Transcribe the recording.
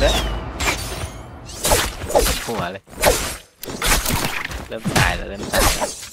Đấy. Không phải lên. Lâm tài là lên tài.